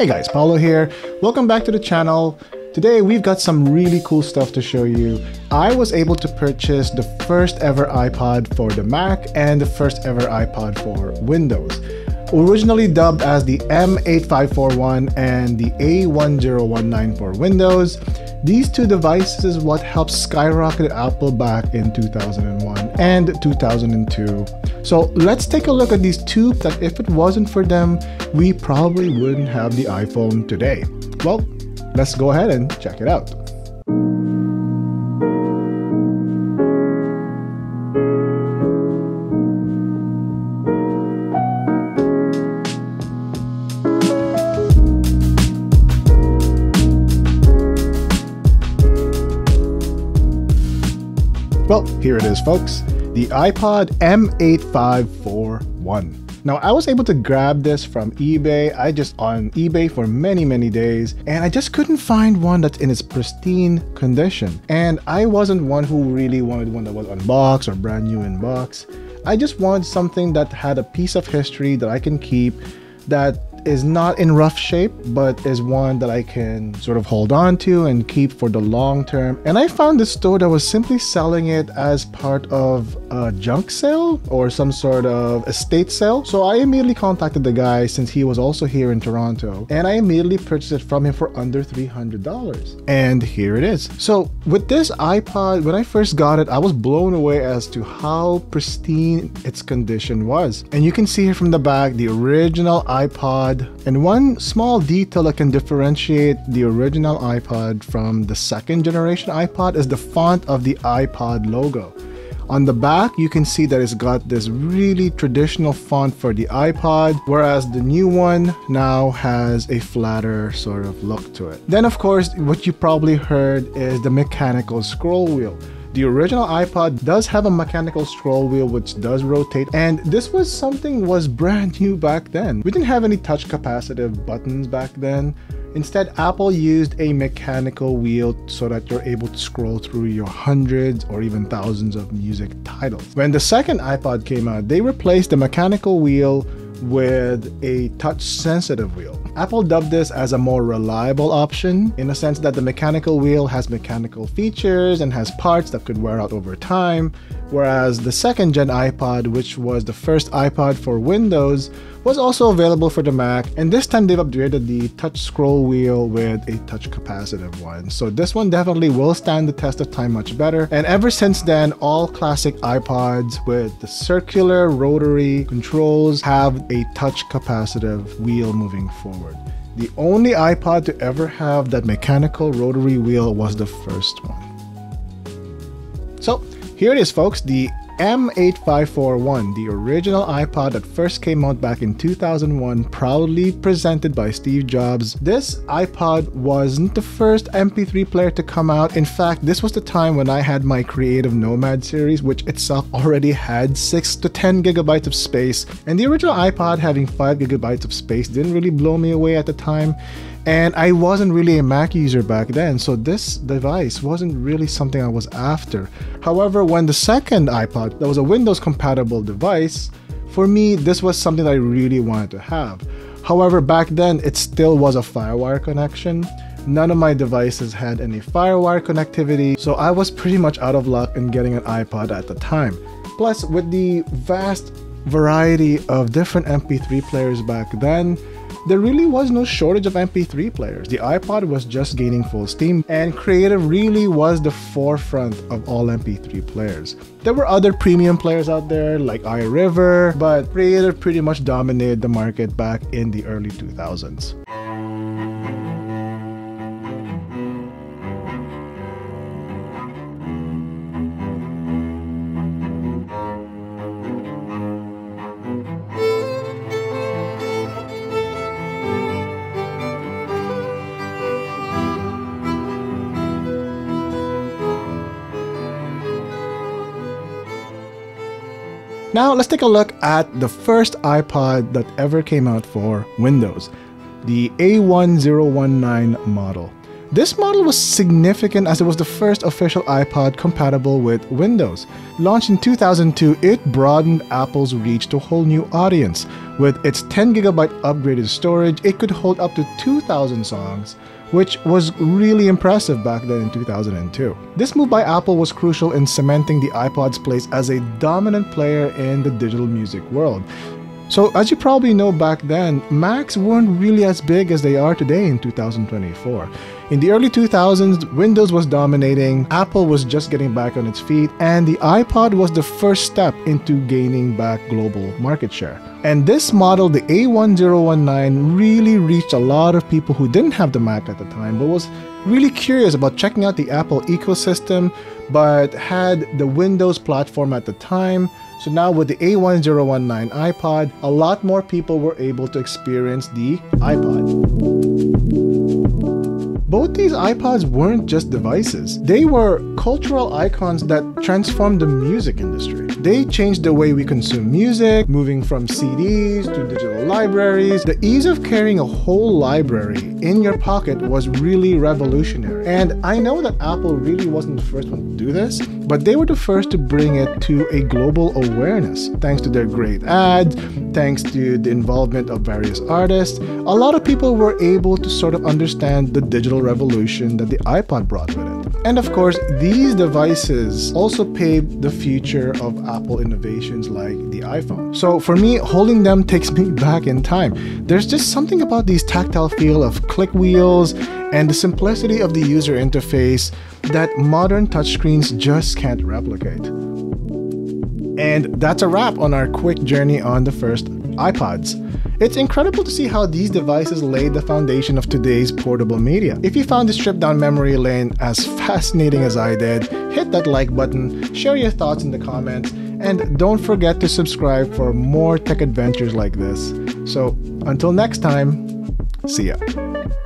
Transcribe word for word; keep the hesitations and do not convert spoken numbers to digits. Hey guys, Paolo here. Welcome back to the channel. Today we've got some really cool stuff to show you. I was able to purchase the first ever iPod for the Mac and the first ever iPod for Windows. Originally dubbed as the M eight five four one and the A one zero one nine for Windows, these two devices is what helped skyrocket Apple back in two thousand one and two thousand two. So let's take a look at these two that if it wasn't for them, we probably wouldn't have the iPhone today. Well, let's go ahead and check it out. Well, here it is, folks, the iPod M eight five four one. Now, I was able to grab this from eBay. I just on eBay for many, many days, and I just couldn't find one that's in its pristine condition. And I wasn't one who really wanted one that was unboxed or brand new in box. I just wanted something that had a piece of history that I can keep, that is not in rough shape, but is one that I can sort of hold on to and keep for the long term. And I found this store that was simply selling it as part of a junk sale or some sort of estate sale. So I immediately contacted the guy since he was also here in Toronto, and I immediately purchased it from him for under three hundred dollars. And here it is. So with this iPod, when I first got it, I was blown away as to how pristine its condition was. And you can see here from the back, the original iPod. And one small detail that can differentiate the original iPod from the second generation iPod is the font of the iPod logo. On the back, you can see that it's got this really traditional font for the iPod, whereas the new one now has a flatter sort of look to it. Then of course, what you probably heard is the mechanical scroll wheel. The original iPod does have a mechanical scroll wheel which does rotate, and this was something was brand new back then. We didn't have any touch capacitive buttons back then. Instead, Apple used a mechanical wheel so that you're able to scroll through your hundreds or even thousands of music titles. When the second iPod came out, they replaced the mechanical wheel with a touch-sensitive wheel. Apple dubbed this as a more reliable option, in a sense that the mechanical wheel has mechanical features and has parts that could wear out over time, whereas the second-gen iPod, which was the first iPod for Windows, was also available for the Mac, and this time they've upgraded the touch scroll wheel with a touch-capacitive one. So this one definitely will stand the test of time much better, and ever since then, all classic iPods with the circular rotary controls have a touch-capacitive wheel moving forward. The only iPod to ever have that mechanical rotary wheel was the first one. So here it is, folks, the M eight five four one, the original iPod that first came out back in two thousand one, proudly presented by Steve Jobs. This iPod wasn't the first M P three player to come out. In fact, this was the time when I had my Creative Nomad series, which itself already had six to ten gigabytes of space. And the original iPod having five gigabytes of space didn't really blow me away at the time. And I wasn't really a Mac user back then, so this device wasn't really something I was after. However, when the second iPod, that was a Windows-compatible device, for me, this was something that I really wanted to have. However, back then, it still was a FireWire connection. None of my devices had any FireWire connectivity, so I was pretty much out of luck in getting an iPod at the time. Plus, with the vast variety of different M P three players back then, there really was no shortage of M P three players. The iPod was just gaining full steam, and Creative really was the forefront of all M P three players. There were other premium players out there like iRiver, but Creative pretty much dominated the market back in the early two thousands. Now let's take a look at the first iPod that ever came out for Windows, the A one zero one nine model. This model was significant as it was the first official iPod compatible with Windows. Launched in two thousand two, it broadened Apple's reach to a whole new audience. With its ten gigabyte upgraded storage, it could hold up to two thousand songs, which was really impressive back then in two thousand two. This move by Apple was crucial in cementing the iPod's place as a dominant player in the digital music world. So as you probably know, back then, Macs weren't really as big as they are today in two thousand twenty-four. In the early two thousands, Windows was dominating, Apple was just getting back on its feet, and the iPod was the first step into gaining back global market share. And this model, the A ten nineteen, really reached a lot of people who didn't have the Mac at the time, but was really curious about checking out the Apple ecosystem, but had the Windows platform at the time. So now with the A ten nineteen iPod, a lot more people were able to experience the iPod. Both these iPods weren't just devices. They were cultural icons that transformed the music industry. They changed the way we consume music, moving from C Ds to digital libraries. The ease of carrying a whole library in your pocket was really revolutionary. And I know that Apple really wasn't the first one to do this, but they were the first to bring it to a global awareness, thanks to their great ads, thanks to the involvement of various artists. A lot of people were able to sort of understand the digital revolution that the iPod brought with it. And of course, these devices also paved the future of Apple innovations like the iPhone. So for me, holding them takes me back in time. There's just something about these tactile feel of click wheels and the simplicity of the user interface that modern touchscreens just can't replicate. And that's a wrap on our quick journey on the first iPods. It's incredible to see how these devices laid the foundation of today's portable media. If you found this trip down memory lane as fascinating as I did, hit that like button, share your thoughts in the comments, and don't forget to subscribe for more tech adventures like this. So until next time, see ya.